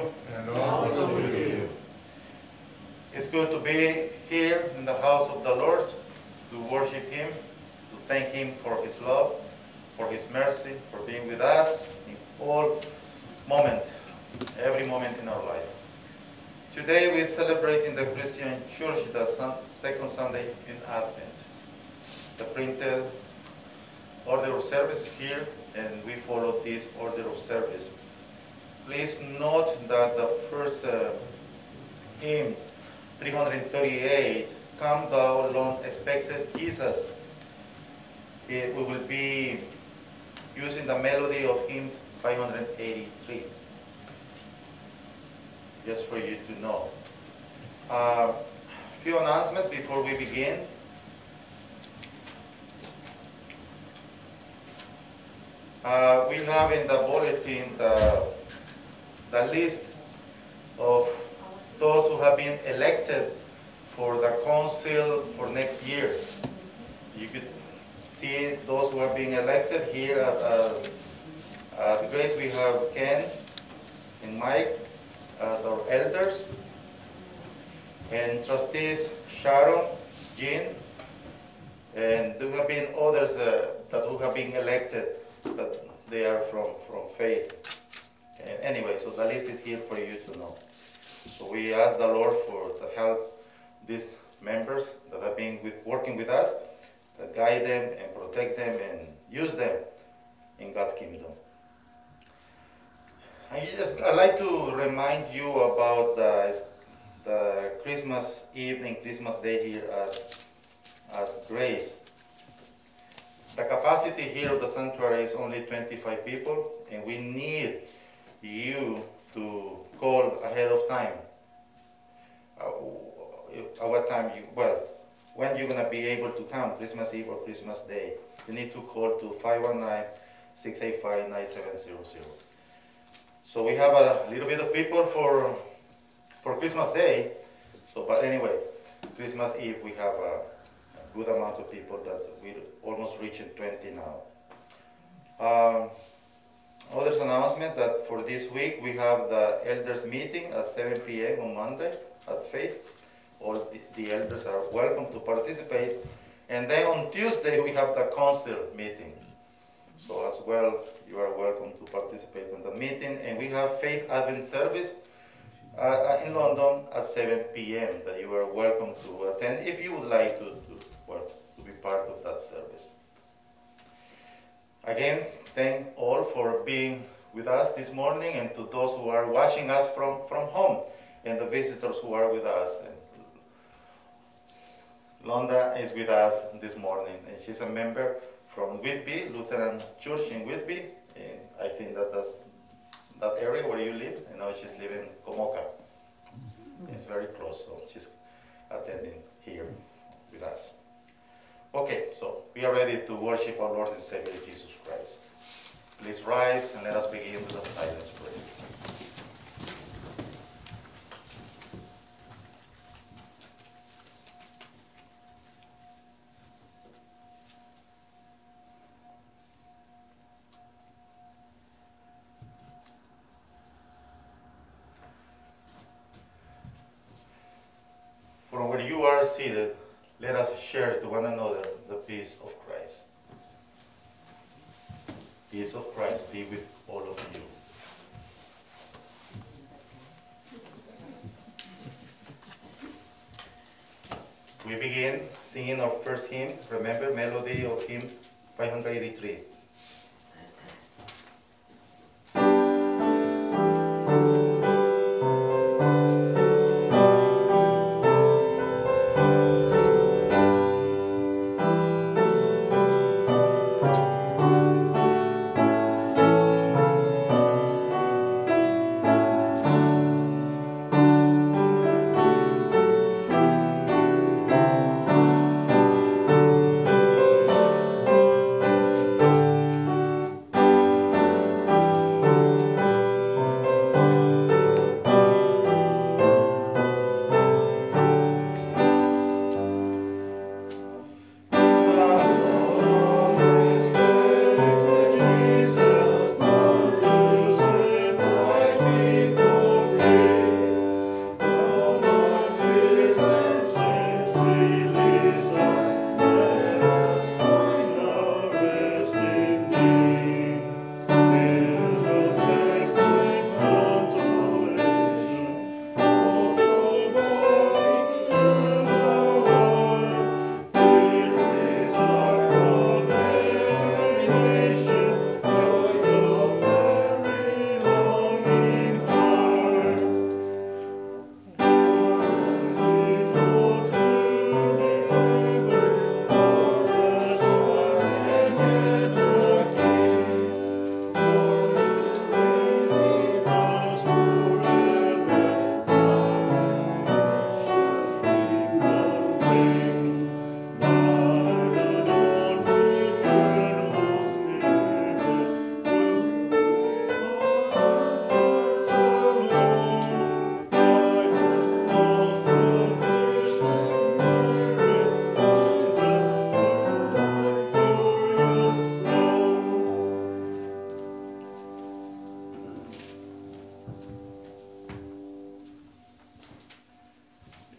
you. And also with you. It's good to be here in the house of the Lord, to worship Him, to thank Him for His love, for His mercy, for being with us in all moments, every moment in our life. Today we are celebrating the Christian Church, the second Sunday in Advent. The printed order of service is here, and we follow this order of service. Please note that the first hymn, 338, "Come Thou Long Expected Jesus." We will be using the melody of hymn 583, just for you to know. A few announcements before we begin. We have in the bulletin the list of those who have been elected for the council for next year. You could see those who are being elected here at Grace. We have Ken and Mike as our elders, and trustees Sharon, Jean, and there have been others that who have been elected, but they are from faith. And anyway, so the list is here for you to know. So we ask the Lord for the help these members that have been working with us, to guide them and protect them and use them in God's kingdom. I'd like to remind you about the Christmas evening, Christmas Day here at Grace. The capacity here of the sanctuary is only 25 people, and we need you to call ahead of time. Our time, well, when you're going to be able to come, Christmas Eve or Christmas Day, you need to call to 519-685-9700. So we have a little bit of people for Christmas Day. So, but anyway, Christmas Eve we have a good amount of people that we're almost reaching 20 now. Others announcement that for this week we have the elders meeting at 7 p.m. on Monday at Faith. All the elders are welcome to participate. And then on Tuesday we have the council meeting. So as well, you are welcome to participate in the meeting. And we have Faith Advent Service in London at 7 p.m. that you are welcome to attend if you would like to be part of that service. Again, thank all for being with us this morning, and to those who are watching us from home, and the visitors who are with us. And Londa is with us this morning, and she's a member from Whitby Lutheran Church in Whitby, and I think that's that area where you live. You know, she's living in Komoka. It's very close, so she's attending here with us. Okay, so we are ready to worship our Lord and Savior Jesus Christ. Please rise and let us begin with a silence prayer. Seated, let us share to one another the peace of Christ. Peace of Christ be with all of you. We begin singing our first hymn. Remember, melody of hymn 583.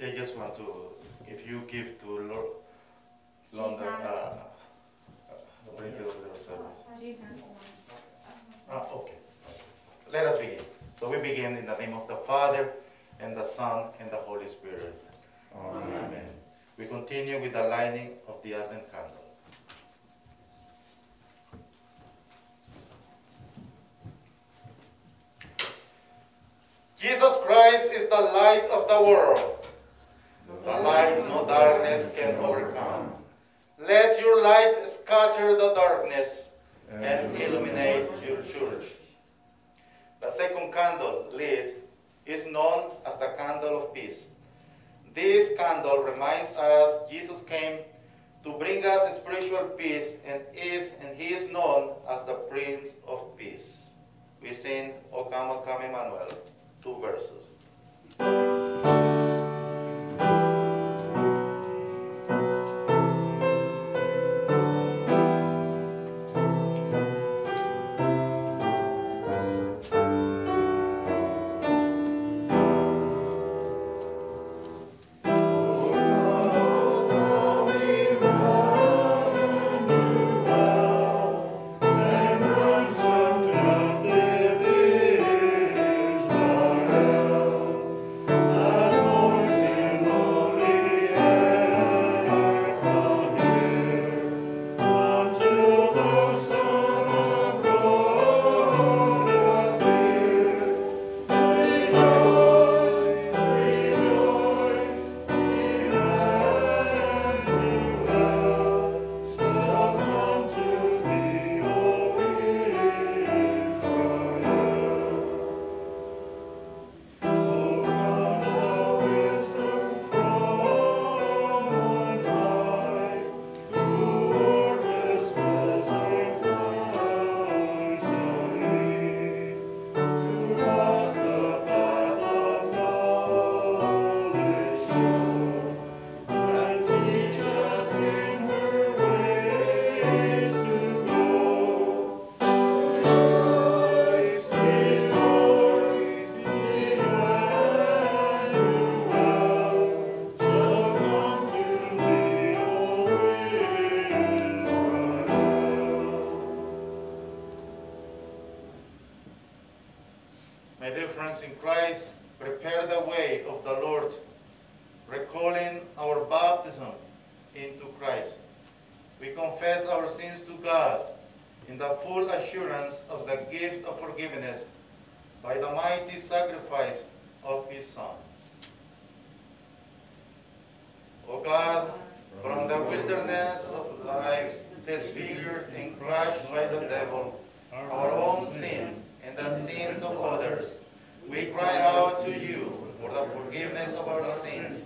I just want to, if you give to Lord, London, okay. Let us begin. So we begin in the name of the Father, and the Son, and the Holy Spirit. Amen. Amen. We continue with the lighting of the Advent candle. Jesus Christ is the light of the world. The light no darkness can overcome. Let your light scatter the darkness and illuminate your church. The second candle lit is known as the candle of peace. This candle reminds us Jesus came to bring us spiritual peace and he is known as the Prince of Peace. We sing O Come, O Come, Emmanuel, 2 verses. In Christ, prepare the way of the Lord, recalling our baptism into Christ. We confess our sins to God in the full assurance of the gift of forgiveness by the mighty sacrifice of His Son. O God, from the wilderness of lives disfigured and crushed by the devil, our own sin and the sins of others, we cry out to you for the forgiveness of our sins,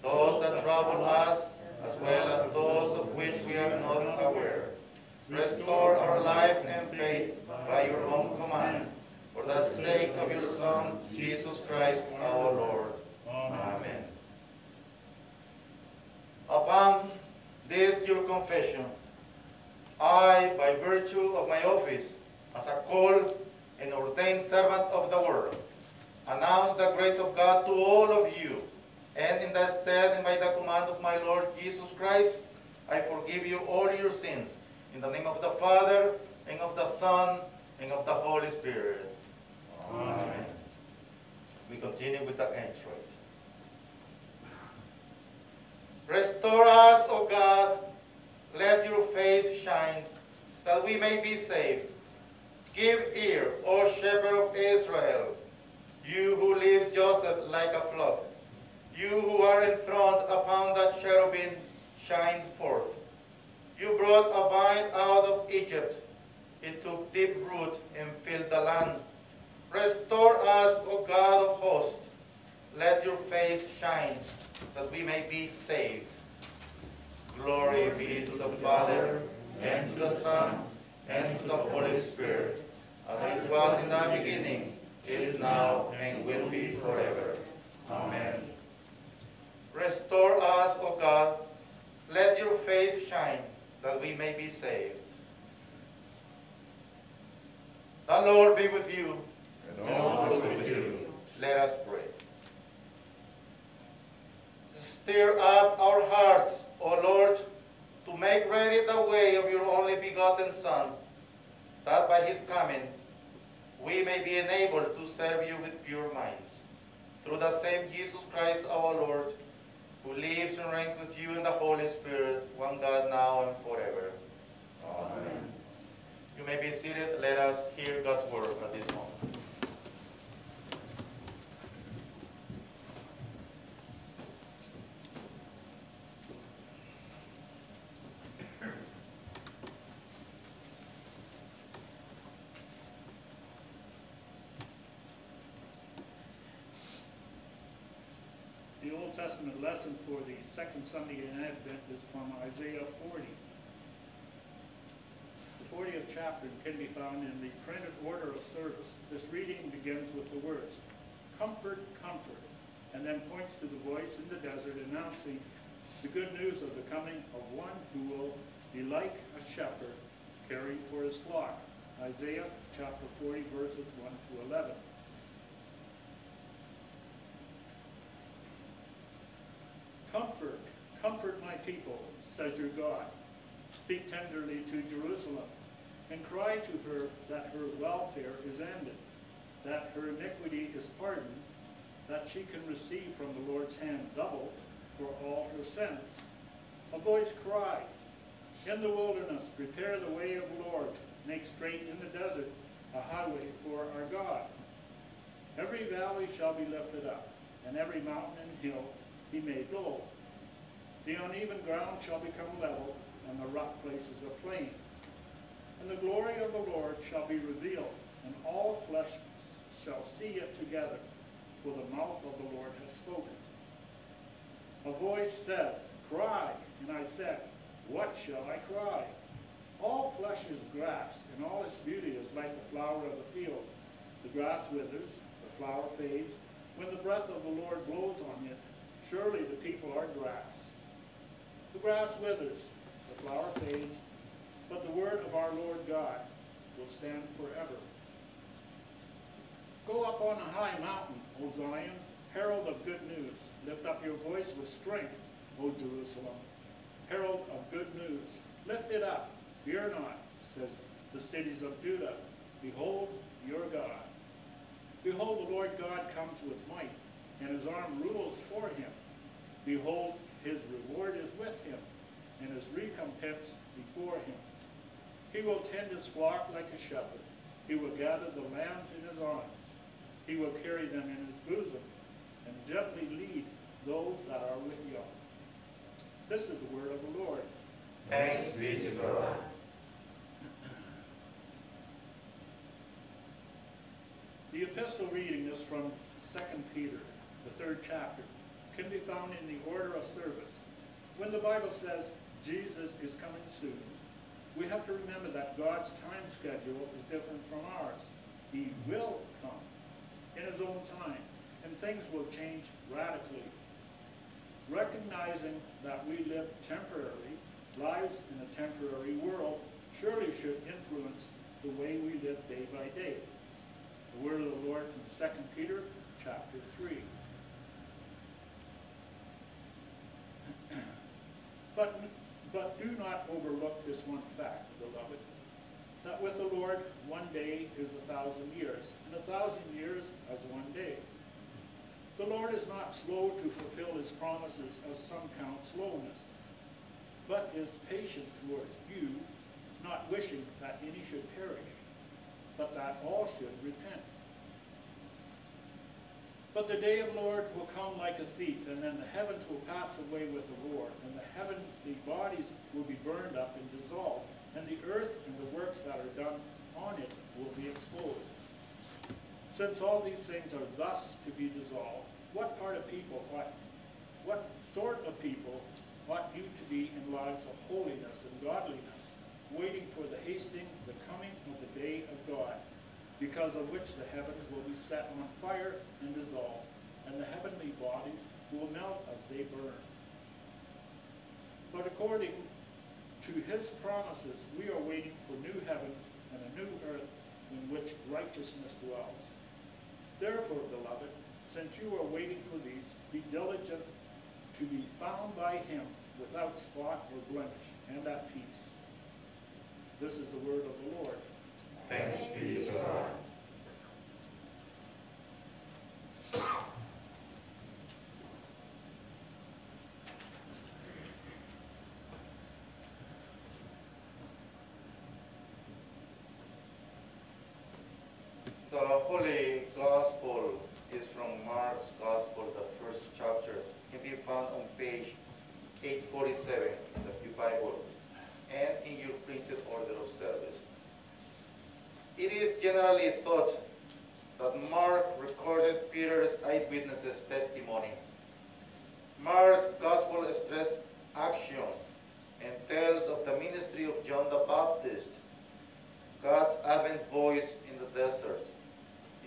those that trouble us, as well as those of which we are not aware. Restore our life and faith by your own command, for the sake of your Son, Jesus Christ, our Lord. Amen. Upon this your confession, I, by virtue of my office, as a called and ordained servant of the world, announce the grace of God to all of you, and in that stead and by the command of my Lord Jesus Christ, I forgive you all your sins, in the name of the Father, and of the Son, and of the Holy Spirit. Amen. Amen. We continue with the introit. Restore us, O God, let your face shine, that we may be saved. Give ear, O shepherd of Israel, you who lead Joseph like a flock, you who are enthroned upon the cherubim, shine forth. You brought a vine out of Egypt, it took deep root and filled the land. Restore us, O God of hosts, let your face shine, that we may be saved. Glory be to the Father, and to the Son, and to the Holy Spirit, as it was in the beginning, is now, and will be forever. Amen. Restore us, O God, let your face shine, that we may be saved. The Lord be with you, and also with you. Let us pray. Stir up our hearts, O Lord, to make ready the way of your only begotten Son, that by his coming we may be enabled to serve you with pure minds. Through the same Jesus Christ our Lord, who lives and reigns with you in the Holy Spirit, one God, now and forever. Amen. Amen. You may be seated. Let us hear God's word at this moment. Testament lesson for the second Sunday in Advent is from Isaiah 40. The 40th chapter can be found in the printed order of service. This reading begins with the words, "Comfort, comfort," and then points to the voice in the desert announcing the good news of the coming of one who will be like a shepherd caring for his flock. Isaiah chapter 40, verses 1 to 11. "Comfort, comfort my people," says your God. "Speak tenderly to Jerusalem, and cry to her that her welfare is ended, that her iniquity is pardoned, that she can receive from the Lord's hand double for all her sins." A voice cries, "In the wilderness, prepare the way of the Lord, make straight in the desert a highway for our God. Every valley shall be lifted up, and every mountain and hill be made low. The uneven ground shall become level, and the rough places a plain. And the glory of the Lord shall be revealed, and all flesh shall see it together, for the mouth of the Lord has spoken." A voice says, "Cry," and I said, "What shall I cry? All flesh is grass, and all its beauty is like the flower of the field. The grass withers, the flower fades, when the breath of the Lord blows on it. Surely the people are grass. The grass withers, the flower fades, but the word of our Lord God will stand forever. Go up on a high mountain, O Zion, herald of good news. Lift up your voice with strength, O Jerusalem, herald of good news. Lift it up, fear not, says the cities of Judah. Behold your God. Behold, the Lord God comes with might, and his arm rules for him. Behold, his reward is with him, and his recompense before him. He will tend his flock like a shepherd. He will gather the lambs in his arms. He will carry them in his bosom, and gently lead those that are with young." This is the word of the Lord. Thanks be to God. The epistle reading is from 2 Peter. The third chapter can be found in the order of service. When the Bible says Jesus is coming soon, we have to remember that God's time schedule is different from ours. He will come in his own time, and things will change radically. Recognizing that we live temporary lives in a temporary world surely should influence the way we live day by day. The word of the Lord from 2 Peter chapter 3. But do not overlook this one fact, beloved, that with the Lord 1 day is 1,000 years, and 1,000 years as 1 day. The Lord is not slow to fulfill his promises, as some count slowness, but is patient towards you, not wishing that any should perish, but that all should repent. But the day of the Lord will come like a thief, and then the heavens will pass away with a roar, and the bodies will be burned up and dissolved, and the earth and the works that are done on it will be exposed. Since all these things are thus to be dissolved, what sort of people ought you to be in lives of holiness and godliness, waiting for the coming of the day of God, because of which the heavens will be set on fire and dissolved, and the heavenly bodies will melt as they burn. But according to his promises, we are waiting for new heavens and a new earth in which righteousness dwells. Therefore, beloved, since you are waiting for these, be diligent to to be found by him without spot or blemish and at peace. This is the word of the Lord. Thanks be to God. The Holy Gospel is from Mark's Gospel, the first chapter. It can be found on page 847 in the Pew Bible and in your printed order of service. It is generally thought that Mark recorded Peter's eyewitness's testimony. Mark's Gospel stresses action and tells of the ministry of John the Baptist, God's advent voice in the desert,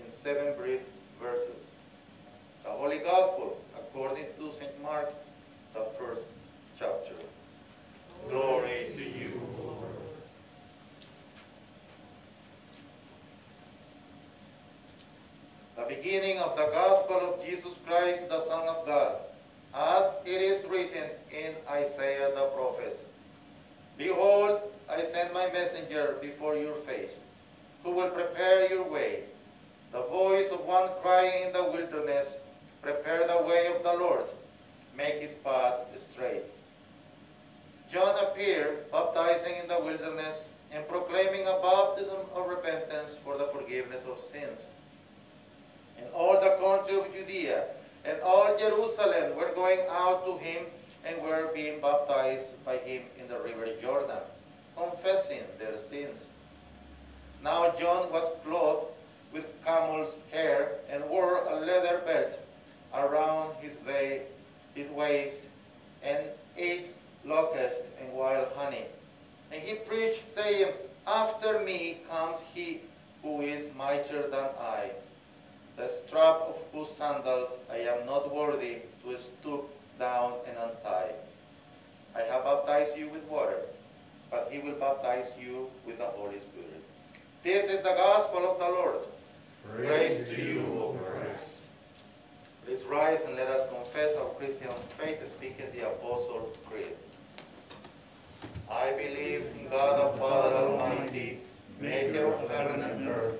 in 7 brief verses. The Holy Gospel, according to St. Mark, the first chapter. Glory to you, Lord. The beginning of the Gospel of Jesus Christ, the Son of God, as it is written in Isaiah the prophet. Behold, I send my messenger before your face, who will prepare your way. The voice of one crying in the wilderness, prepare the way of the Lord, make his paths straight. John appeared, baptizing in the wilderness and proclaiming a baptism of repentance for the forgiveness of sins. And all the country of Judea and all Jerusalem were going out to him and were being baptized by him in the river Jordan, confessing their sins. Now John was clothed with camel's hair and wore a leather belt around his waist, and ate locusts and wild honey. And he preached, saying, after me comes he who is mightier than I, the strap of whose sandals I am not worthy to stoop down and untie. I have baptized you with water, but he will baptize you with the Holy Spirit. This is the gospel of the Lord. Praise to you, O Christ. Please rise and let us confess our Christian faith, speaking the Apostle Creed. I believe in God the Father Almighty, maker of heaven and earth,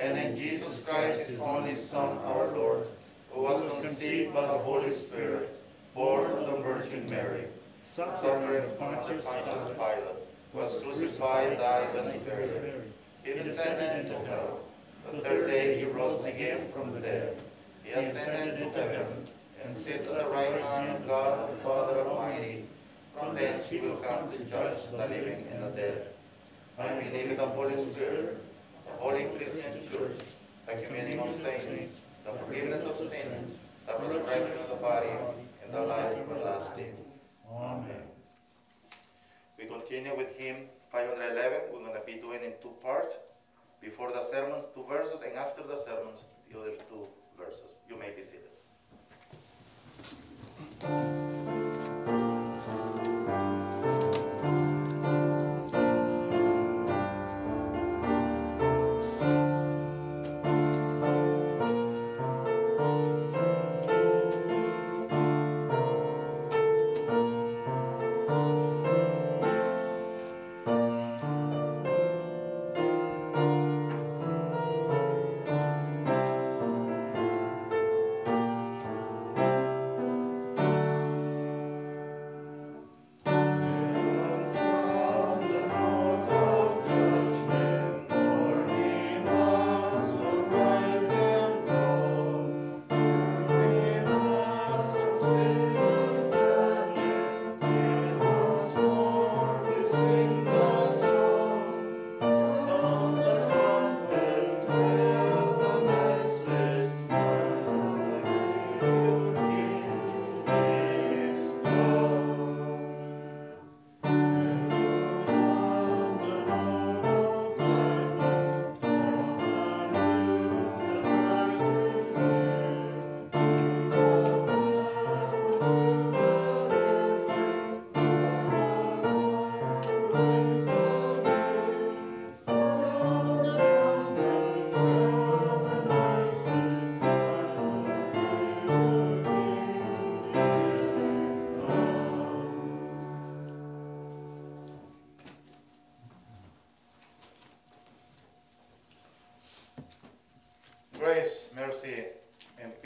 and in Jesus Christ, his only Son, our Lord, who was conceived by the Holy Spirit, born of the Virgin Mary, suffered under Pontius Pilate, was crucified, died, and buried. He descended into hell. The third day he rose again from the dead. He ascended into heaven, and sits at the right hand of God the Father Almighty. From thence he will come to judge the living and the dead. I believe in the Holy Spirit, the Holy Christian Church, the communion of saints, the forgiveness of sins, the resurrection of the body, and the life everlasting. Amen. We continue with hymn 511. We're going to be doing in two parts. Before the sermons, 2 verses, and after the sermons, the other 2 verses. You may be seated.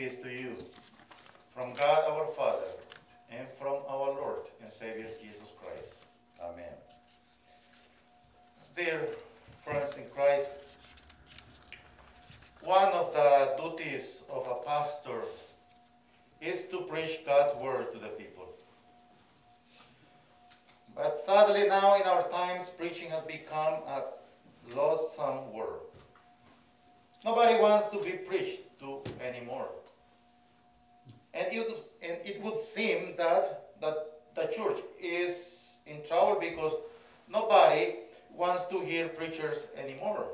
Peace to you, from God our Father, and from our Lord and Savior Jesus Christ. Amen. Dear friends in Christ, one of the duties of a pastor is to preach God's word to the people. But sadly now in our times, preaching has become a loathsome word. Nobody wants to be preached to anymore. And it would seem that the church is in trouble because nobody wants to hear preachers anymore.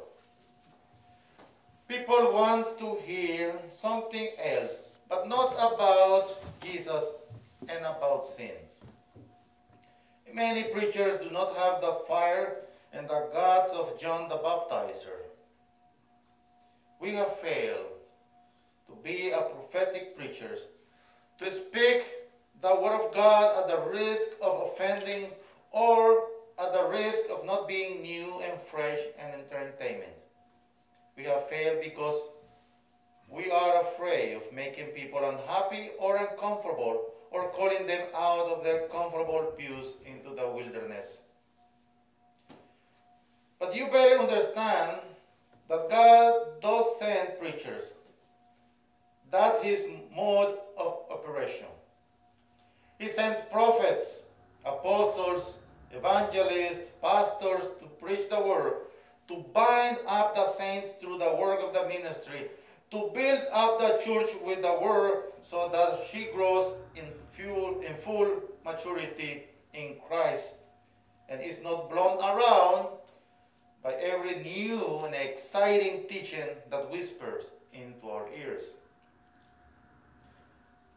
People want to hear something else, but not about Jesus and about sins. Many preachers do not have the fire and the guts of John the Baptizer. We have failed to be a prophetic preachers, to speak the word of God at the risk of offending or at the risk of not being new and fresh and entertainment. We have failed because we are afraid of making people unhappy or uncomfortable, or calling them out of their comfortable pews into the wilderness. But you better understand that God does send preachers. That's his mode of operation. He sends prophets, apostles, evangelists, pastors to preach the word, to bind up the saints through the work of the ministry, to build up the church with the word so that she grows in full maturity in Christ and is not blown around by every new and exciting teaching that whispers into our ears.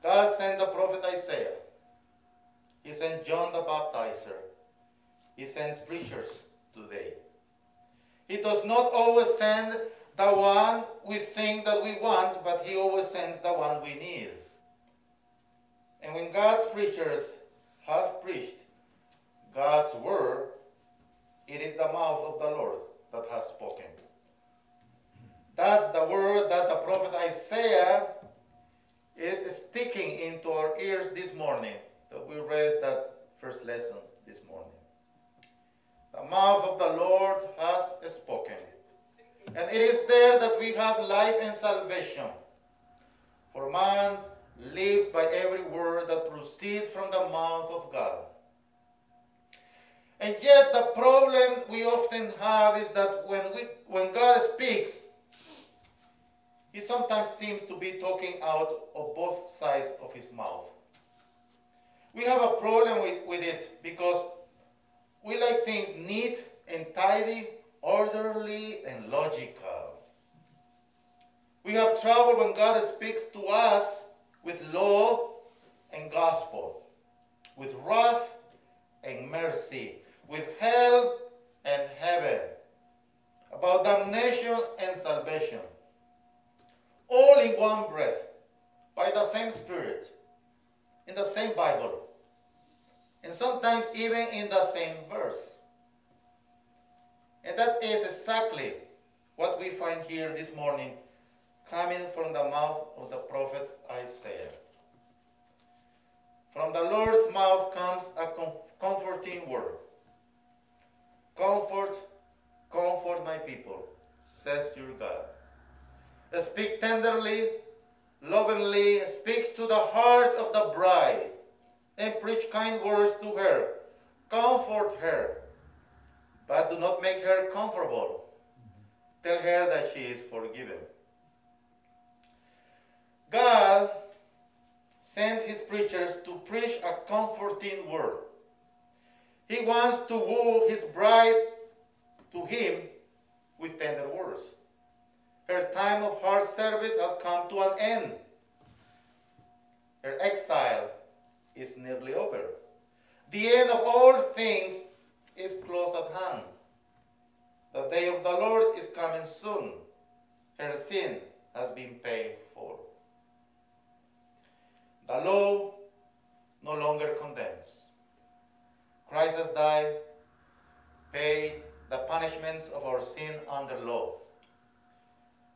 God sent the prophet Isaiah. He sent John the Baptizer. He sends preachers today. He does not always send the one we think that we want, but he always sends the one we need. And when God's preachers have preached God's word, it is the mouth of the Lord that has spoken. That's the word that the prophet Isaiah is sticking into our ears this morning, that we read that first lesson this morning. The mouth of the Lord has spoken. And it is there that we have life and salvation. For man lives by every word that proceeds from the mouth of God. And yet the problem we often have is that when God speaks, he sometimes seems to be talking out of both sides of his mouth. We have a problem with it because we like things neat and tidy, orderly and logical. We have trouble when God speaks to us with law and gospel, with wrath and mercy, with hell and heaven, about damnation and salvation, all in one breath, by the same Spirit, in the same Bible, and sometimes even in the same verse. And that is exactly what we find here this morning, coming from the mouth of the prophet Isaiah. From the Lord's mouth comes a comforting word. Comfort, comfort my people, says your God. Speak tenderly, lovingly, speak to the heart of the bride, and preach kind words to her. Comfort her. But do not make her comfortable. Tell her that she is forgiven. God sends his preachers to preach a comforting word. He wants to woo his bride to him with tender words. Her time of hard service has come to an end. Her exile is nearly over. The end of all things is close at hand. The day of the Lord is coming soon. Her sin has been paid for. The law no longer condemns. Christ has died, paid the punishments of our sin under law.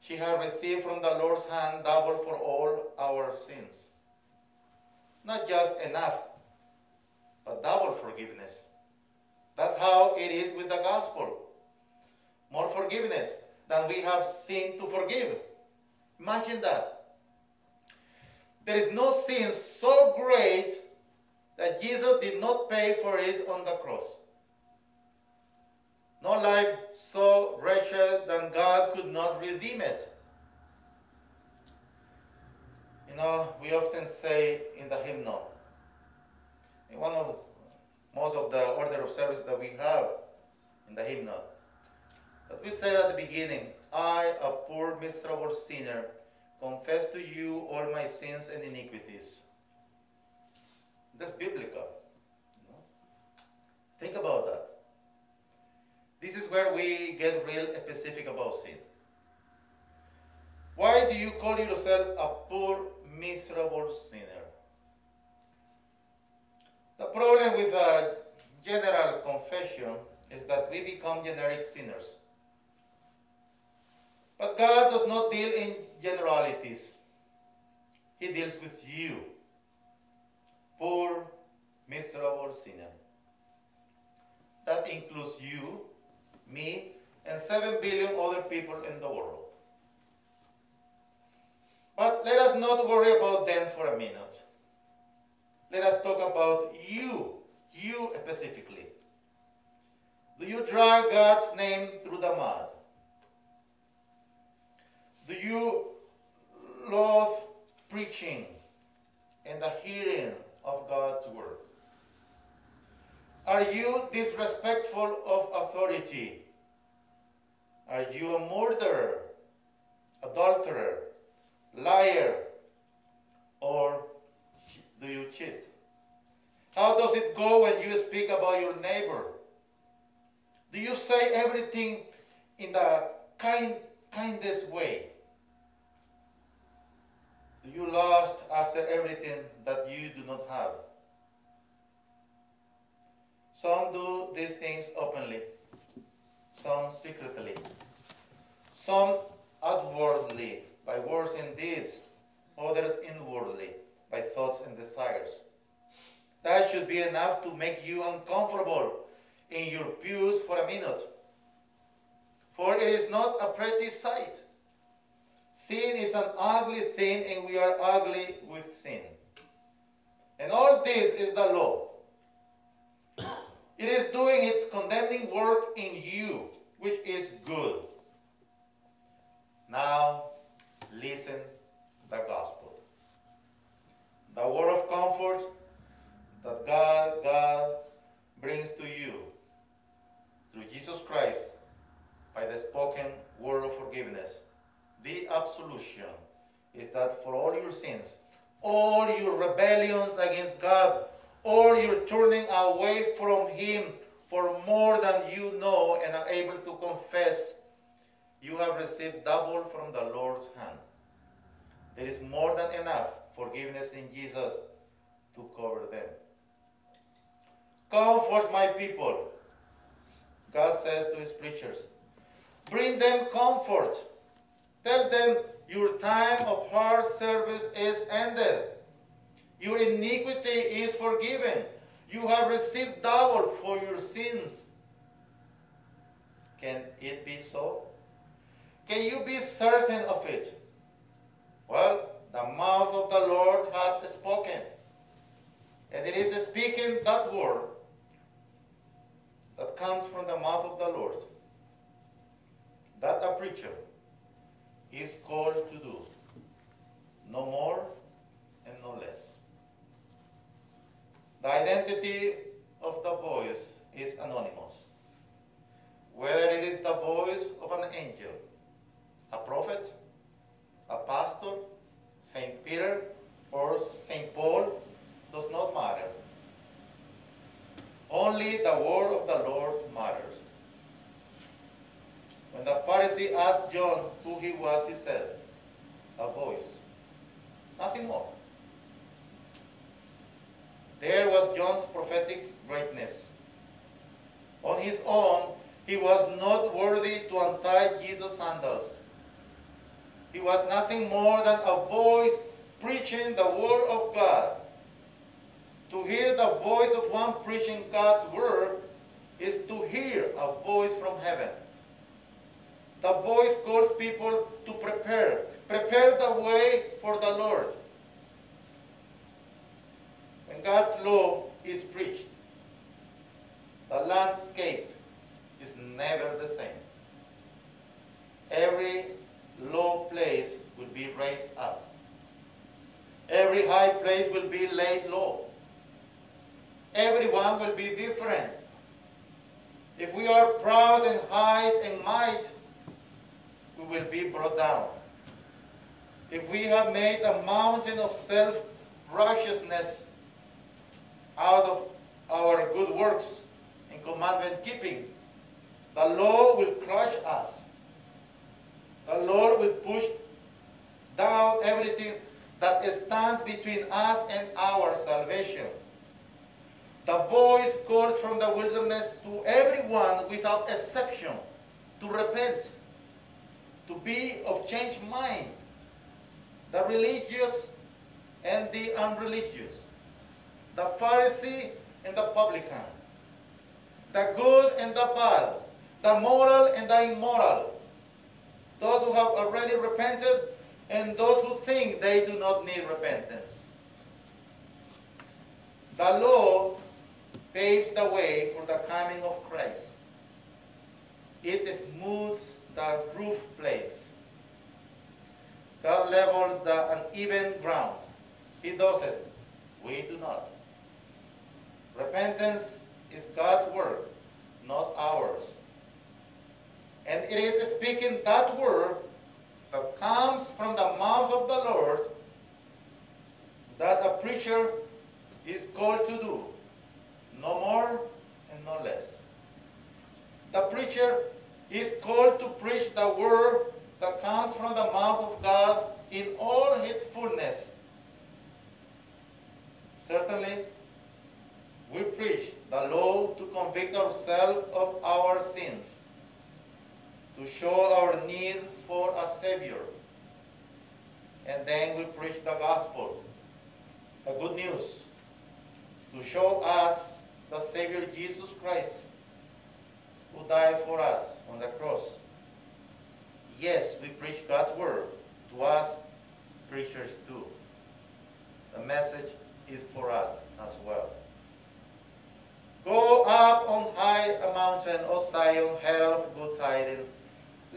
she had received from the Lord's hand double for all our sins. Not just enough, but double forgiveness. That's how it is with the gospel. More forgiveness than we have sin to forgive. Imagine that. There is no sin so great that Jesus did not pay for it on the cross. No life so wretched that God could not redeem it. You know, we often say in the hymnal, in one of most of the order of service that we have in the hymnal, but we said at the beginning, I, a poor, miserable sinner, confess to you all my sins and iniquities. That's biblical. You know? Think about that. This is where we get real specific about sin. Why do you call yourself a poor, miserable sinner? The problem with a general confession is that we become generic sinners. But God does not deal in generalities. He deals with you, poor, miserable sinner. That includes you, me, and 7 billion other people in the world. But let us not worry about them for a minute. Let us talk about you specifically. Do you drag God's name through the mud? Do you love preaching and the hearing of God's word? Are you disrespectful of authority? Are you a murderer, adulterer, liar, or do you cheat? How does it go when you speak about your neighbor? Do you say everything in the kindest way? Do you lust after everything that you do not have? Some do these things openly, some secretly, some outwardly by words and deeds, others inwardly by thoughts and desires. That should be enough to make you uncomfortable in your pews for a minute. For it is not a pretty sight. Sin is an ugly thing, and we are ugly with sin. And all this is the law. It is doing its condemning work in you, which is good. Now, listen to the gospel. The word of comfort that God brings to you through Jesus Christ by the spoken word of forgiveness. The absolution is that for all your sins, all your rebellions against God, all your turning away from Him for more than you know and are able to confess, you have received double from the Lord's hand. There is more than enough forgiveness in Jesus to cover them. Comfort my people, God says to His preachers. Bring them comfort. Tell them your time of hard service is ended. Your iniquity is forgiven. You have received double for your sins. Can it be so? Can you be certain of it? Well, the mouth of the Lord has spoken, and it is speaking that word that comes from the mouth of the Lord that a preacher is called to do, no more and no less. The identity of the voice is anonymous. Whether it is the voice of an angel, a prophet, a pastor, Saint Peter, or Saint Paul, does not matter. Only the word of the Lord matters. When the Pharisee asked John who he was, he said, a voice, nothing more. There was John's prophetic greatness. On his own, he was not worthy to untie Jesus' sandals. He was nothing more than a voice preaching the word of God. To hear the voice of one preaching God's word is to hear a voice from heaven. The voice calls people to prepare. Prepare the way for the Lord. When God's law is preached, the landscape is never the same. Every low place will be raised up. Every high place will be laid low. Everyone will be different. If we are proud and high and might, we will be brought down. If we have made a mountain of self-righteousness out of our good works and commandment keeping, the law will crush us. The Lord will push down everything that stands between us and our salvation. The voice calls from the wilderness to everyone without exception to repent, to be of changed mind, the religious and the unreligious, the Pharisee and the publican, the good and the bad, the moral and the immoral, those who have already repented and those who think they do not need repentance. The law paves the way for the coming of Christ. It smooths the rough place. God levels the uneven ground. He does it. We do not. Repentance is God's work, not ours. And it is speaking that word that comes from the mouth of the Lord that a preacher is called to do, no more and no less. The preacher is called to preach the word that comes from the mouth of God in all its fullness. Certainly, we preach the law to convict ourselves of our sins, to show our need for a Savior. And then we preach the gospel, the good news, to show us the Savior Jesus Christ, who died for us on the cross. Yes, we preach God's word to us, preachers too. The message is for us as well. Go up on high a mountain, O Zion, herald of good tidings.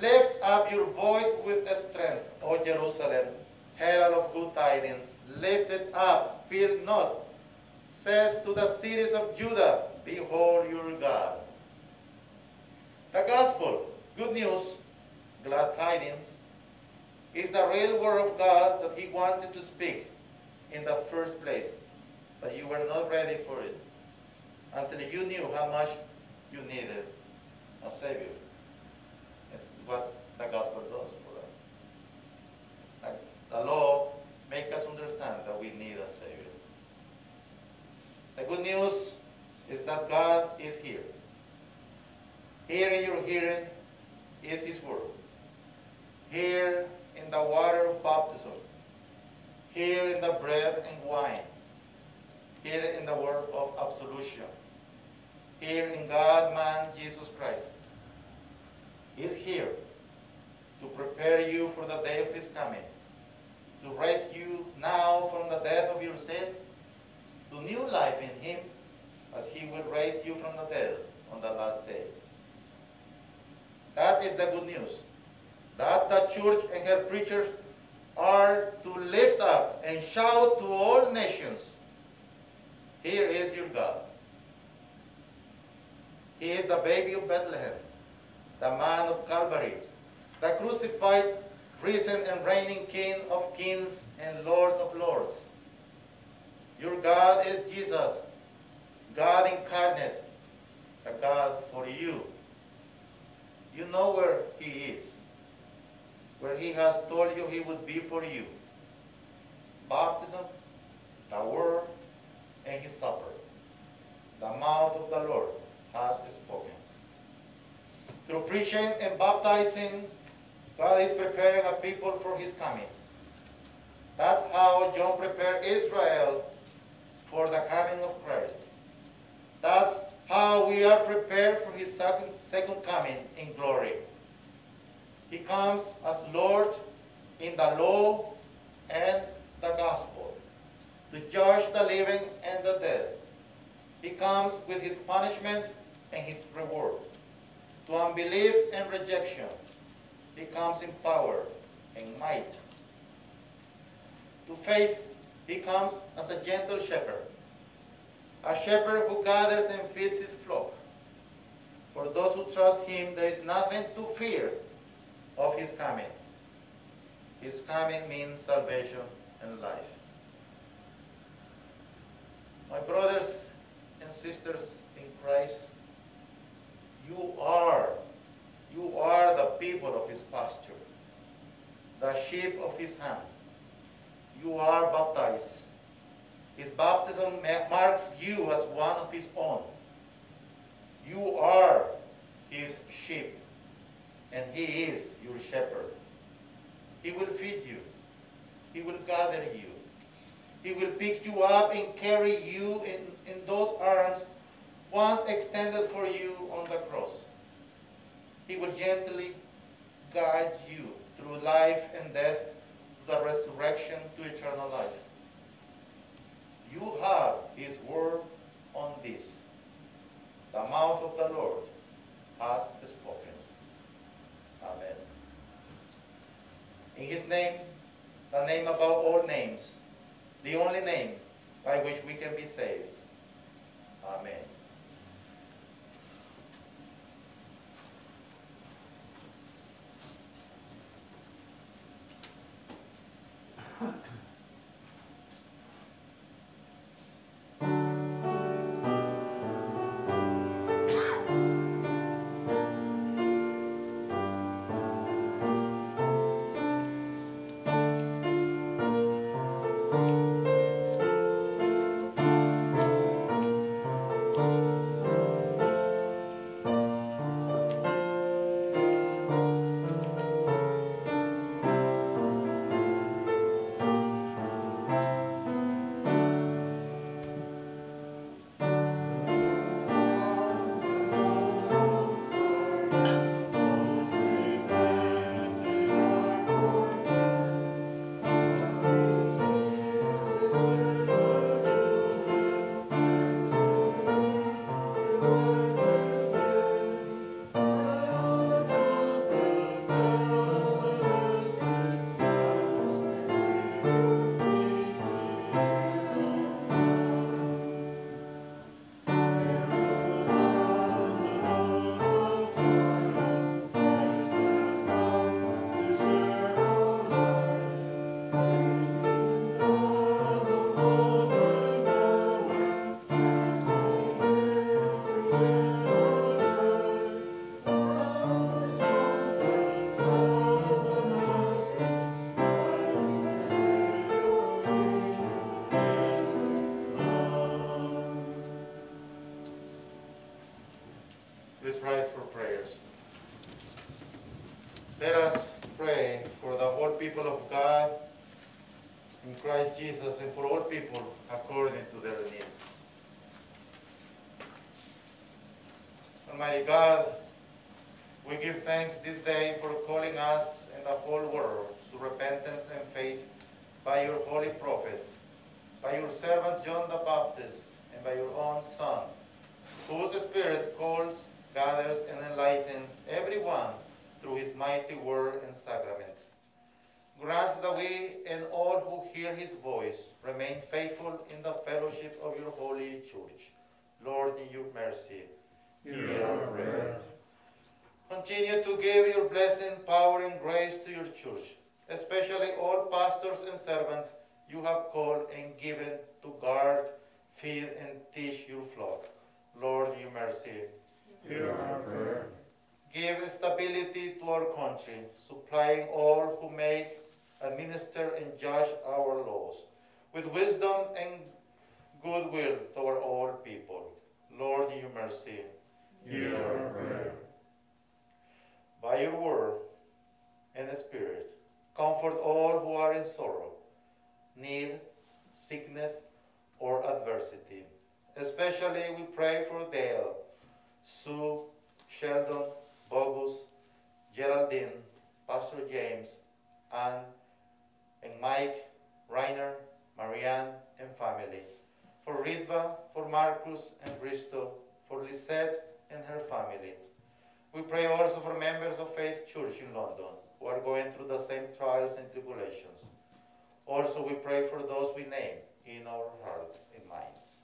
Lift up your voice with strength, O Jerusalem, herald of good tidings. Lift it up, fear not. Says to the cities of Judah, behold your God. The gospel, good news, glad tidings, is the real word of God that he wanted to speak in the first place, but you were not ready for it until you knew how much you needed a Savior. That's what the gospel does for us. The law makes us understand that we need a Savior. The good news is that God is here. Here in your hearing is his word. Here in the water of baptism. Here in the bread and wine. Here in the word of absolution. Here in God, man, Jesus Christ. He is here to prepare you for the day of his coming, to rescue you now from the death of your sin, to new life in him, as he will raise you from the dead on the last day. That is the good news, that the church and her preachers are to lift up and shout to all nations, here is your God. He is the baby of Bethlehem, the man of Calvary, the crucified, risen and reigning King of kings and Lord of lords. Your God is Jesus, God incarnate, the God for you. You know where he is, where he has told you he would be for you. Baptism, the word, and his supper. The mouth of the Lord has spoken. Through preaching and baptizing, God is preparing a people for his coming. That's how John prepared Israel for the coming of Christ. That's how we are prepared for his second coming in glory. He comes as Lord in the law and the gospel, to judge the living and the dead. He comes with his punishment and his reward. To unbelief and rejection, he comes in power and might. To faith, he comes as a gentle shepherd, a shepherd who gathers and feeds his flock. For those who trust him, there is nothing to fear of his coming. His coming means salvation and life. My brothers and sisters in Christ, you are the people of his pasture, the sheep of his hand. You are baptized. His baptism marks you as one of his own. You are his sheep, and he is your shepherd. He will feed you. He will gather you. He will pick you up and carry you in those arms once extended for you on the cross. He will gently guide you through life and death, to the resurrection, to eternal life. You have his word on this. The mouth of the Lord has spoken. Amen. In his name, the name above all names, the only name by which we can be saved. Amen. Let us pray for the whole people of God in Christ Jesus and for all people according to their needs. Almighty God, we give thanks this day for calling us and the whole world to repentance and faith by your holy prophets, by your servant John the Baptist, and by your own Son, whose Spirit calls, gathers, and enlightens everyone through his mighty word and sacraments. Grant that we and all who hear his voice remain faithful in the fellowship of your holy church. Lord, in your mercy, hear our prayer. Continue to give your blessing, power, and grace to your church, especially all pastors and servants you have called and given to guard, feed, and teach your flock. Lord, in your mercy, hear our prayer. Give stability to our country, supplying all who make, administer, and judge our laws, with wisdom and goodwill toward all people. Lord, in your mercy, hear our prayer. By your word and Spirit. Comfort all who are in sorrow, need, sickness, or adversity. Especially we pray for Dale, Sue, Sheldon, Bogus, Geraldine, Pastor James, Anne, and Mike, Rainer, Marianne, and family. For Ritva, for Marcus, and Bristol, for Lisette, and her family. We pray also for members of Faith Church in London, who are going through the same trials and tribulations. Also, we pray for those we name in our hearts and minds.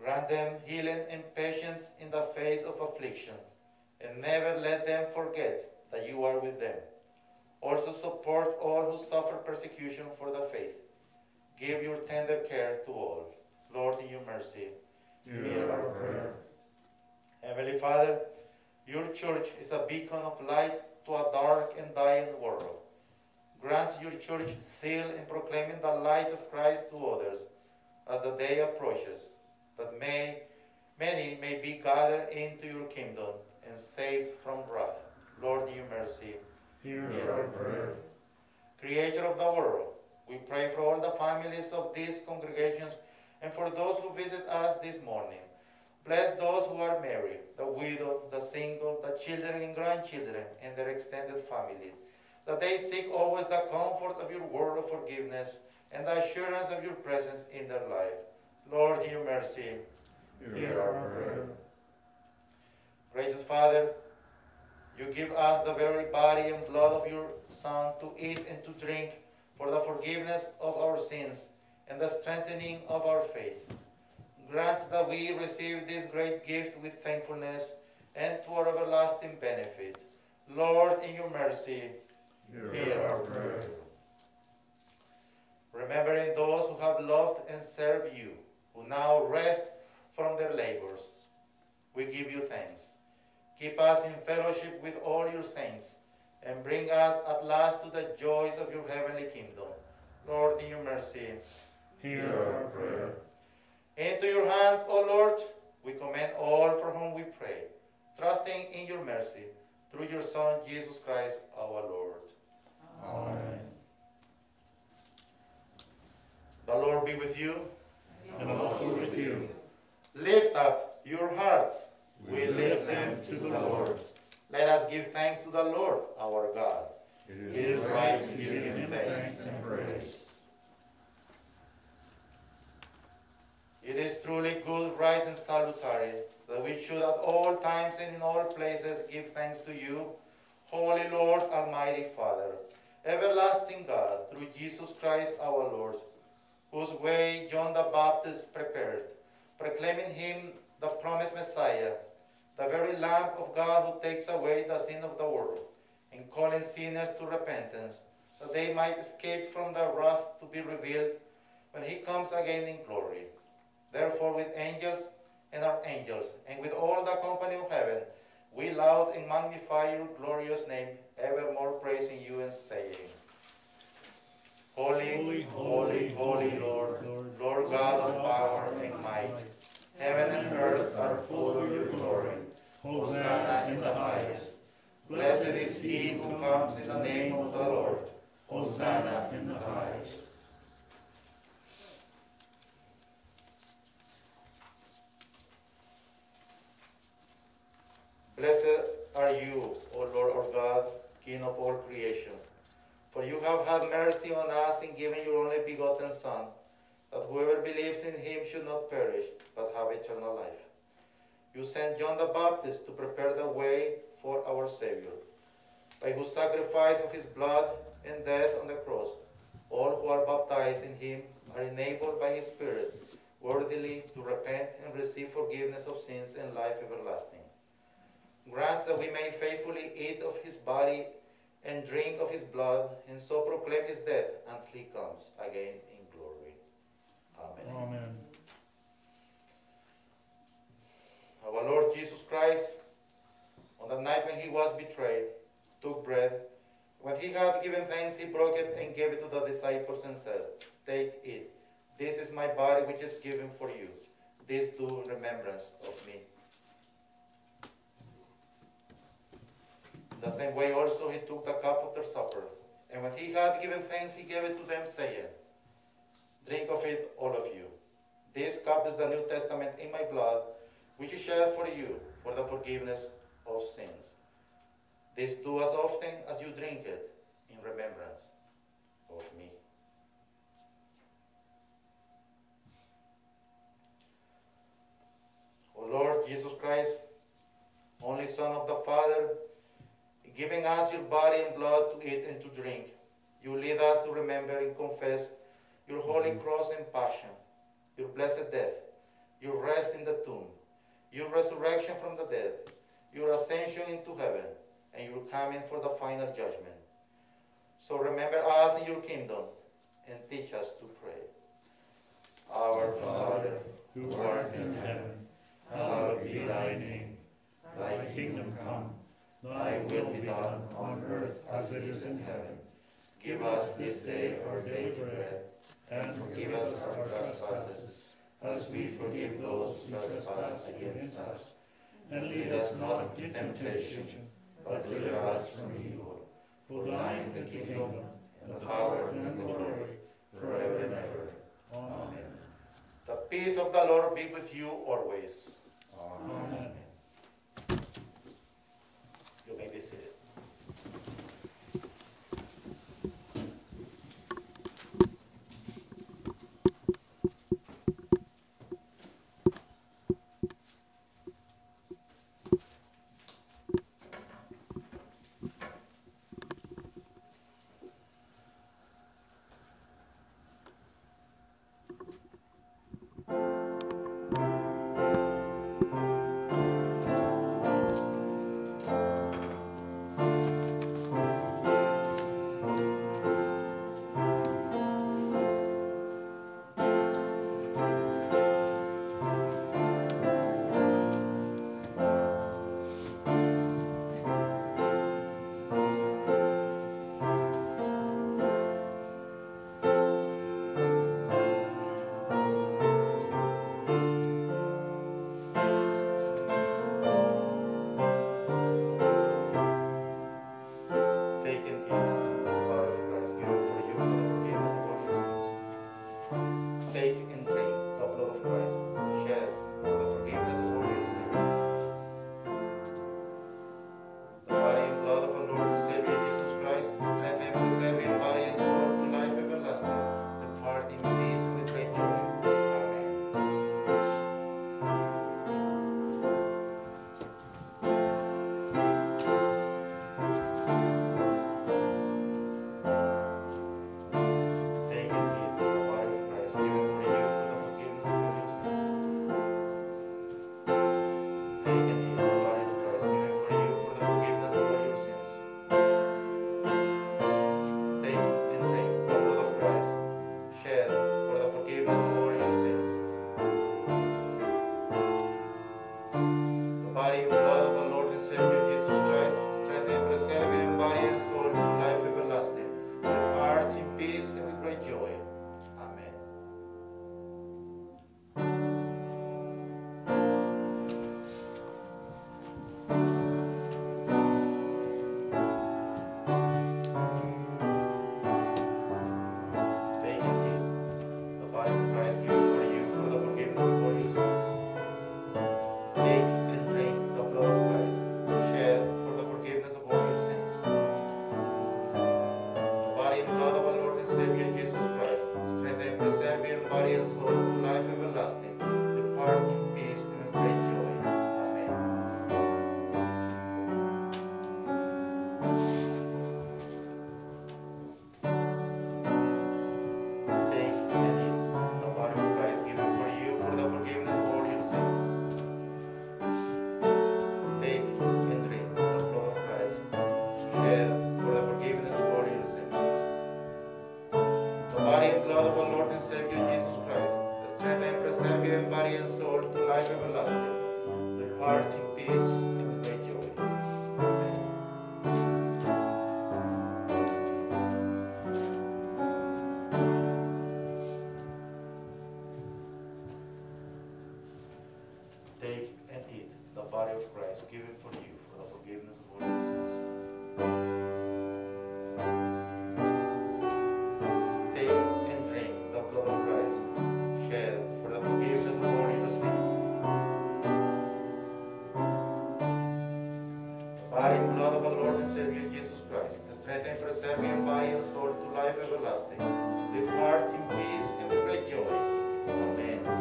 Grant them healing and patience in the face of affliction, and never let them forget that you are with them. Also support all who suffer persecution for the faith. Give your tender care to all. Lord, in your mercy, hear our prayer. Heavenly Father, your church is a beacon of light to a dark and dying world. Grant your church zeal in proclaiming the light of Christ to others as the day approaches, that many may be gathered into your kingdom and saved from wrath. Lord, in your mercy, hear our prayer. Creator of the world, we pray for all the families of these congregations and for those who visit us this morning. Bless those who are married, the widow, the single, the children and grandchildren, and their extended family, that they seek always the comfort of your word of forgiveness and the assurance of your presence in their life. Lord, in your mercy, hear our prayer. Gracious Father, you give us the very body and blood of your Son to eat and to drink for the forgiveness of our sins and the strengthening of our faith. Grant that we receive this great gift with thankfulness and to our everlasting benefit. Lord, in your mercy, hear our prayer. Remembering those who have loved and served you, who now rest from their labors, we give you thanks. Keep us in fellowship with all your saints, and bring us at last to the joys of your heavenly kingdom. Lord, in your mercy, hear our prayer. Into your hands, O Lord, we commend all for whom we pray, trusting in your mercy, through your Son, Jesus Christ, our Lord. Amen. The Lord be with you. And also with you. Lift up your hearts. We lift them to the Lord. Let us give thanks to the Lord, our God. It is right to give him thanks and praise. It is truly good, right, and salutary that we should at all times and in all places give thanks to you, Holy Lord, Almighty Father, everlasting God, through Jesus Christ our Lord, whose way John the Baptist prepared, proclaiming him the promised Messiah, the very Lamb of God who takes away the sin of the world, and calling sinners to repentance, that they might escape from the wrath to be revealed when he comes again in glory. Therefore, with angels and archangels, and with all the company of heaven, we laud and magnify your glorious name, evermore praising you and saying, Holy, holy, holy Lord, Lord God of power and might. Heaven and earth are full of your glory. Hosanna in the highest. Blessed is he who comes in the name of the Lord. Hosanna in the highest. Blessed are you, O Lord our God, King of all creation. For you have had mercy on us in giving your only begotten Son, that whoever believes in him should not perish, but have eternal life. You sent John the Baptist to prepare the way for our Savior, by whose sacrifice of his blood and death on the cross, all who are baptized in him are enabled by his Spirit worthily to repent and receive forgiveness of sins and life everlasting. Grant that we may faithfully eat of his body and drink of his blood, and so proclaim his death until he comes again in glory. Amen. Amen. Our Lord Jesus Christ, on the night when he was betrayed, took bread. When he had given thanks, he broke it and gave it to the disciples and said, Take it. This is my body, which is given for you. This do in remembrance of me. The same way also he took the cup after supper, and when he had given thanks, he gave it to them, saying, "Drink of it, all of you. This cup is the New Testament in my blood, which is shed for you for the forgiveness of sins. This do as often as you drink it in remembrance of me." O Lord Jesus Christ, only Son of the Father, giving us your body and blood to eat and to drink, you lead us to remember and confess your holy cross and passion, your blessed death, your rest in the tomb, your resurrection from the dead, your ascension into heaven, and your coming for the final judgment. So remember us in your kingdom and teach us to pray. Our Father, who art in heaven, hallowed be thy name. Thy kingdom come, thy will be done on earth as it is in heaven. Give us this day our daily bread, and forgive us our trespasses, as we forgive those who trespass against us. And lead us not into temptation, but deliver us from evil. For thine is the kingdom, and the power, and the glory, forever and ever. Amen. The peace of the Lord be with you always. Amen. You may be seated. Body of Christ given for you for the forgiveness of all your sins. and by and soul to life everlasting. Depart in peace and with great joy. Amen.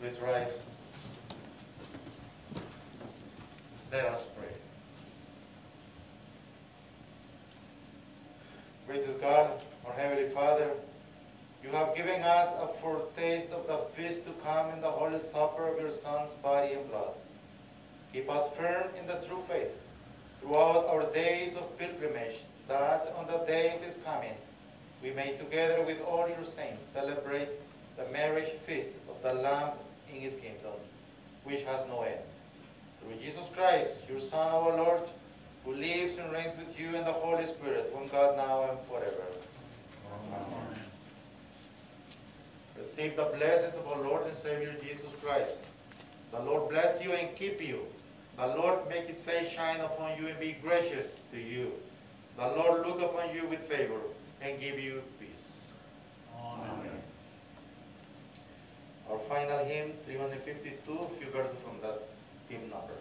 Please rise. Let us pray. Gracious God, our Heavenly Father, you have given us a foretaste of the feast to come in the Holy Supper of your Son's body and blood. Keep us firm in the true faith throughout our days of pilgrimage, that on the day of his coming, we may together with all your saints celebrate the marriage feast of the Lamb in his kingdom, which has no end. Through Jesus Christ, your Son, our Lord, who lives and reigns with you in the Holy Spirit, one God now and forever. receive the blessings of our Lord and Savior Jesus Christ. The Lord bless you and keep you. The Lord make his face shine upon you and be gracious to you. The Lord look upon you with favor and give you peace. Amen. Amen. Our final hymn, 352, a few verses from that hymn number.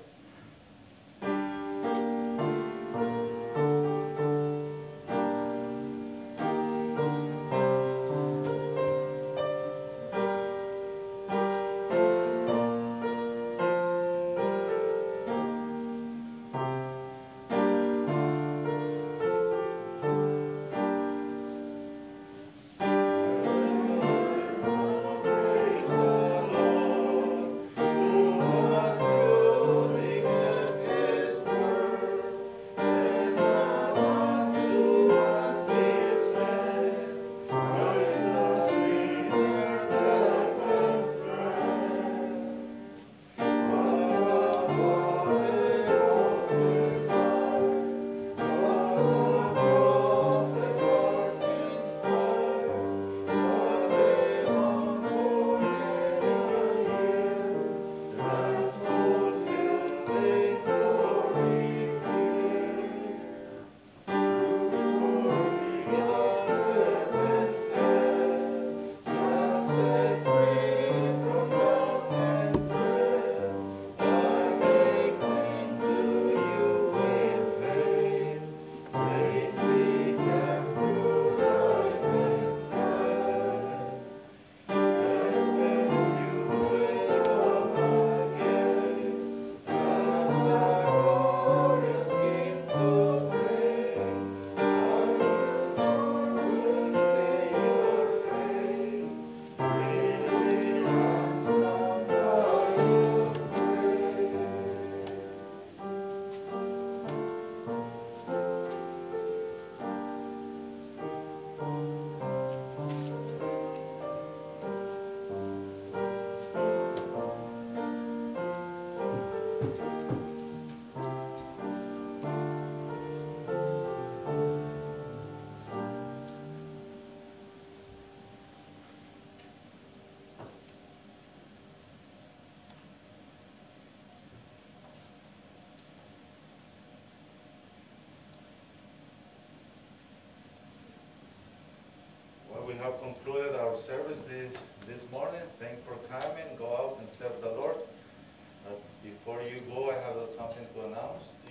We have concluded our service this morning. Thank you for coming. Go out and serve the Lord. Before you go, I have something to announce.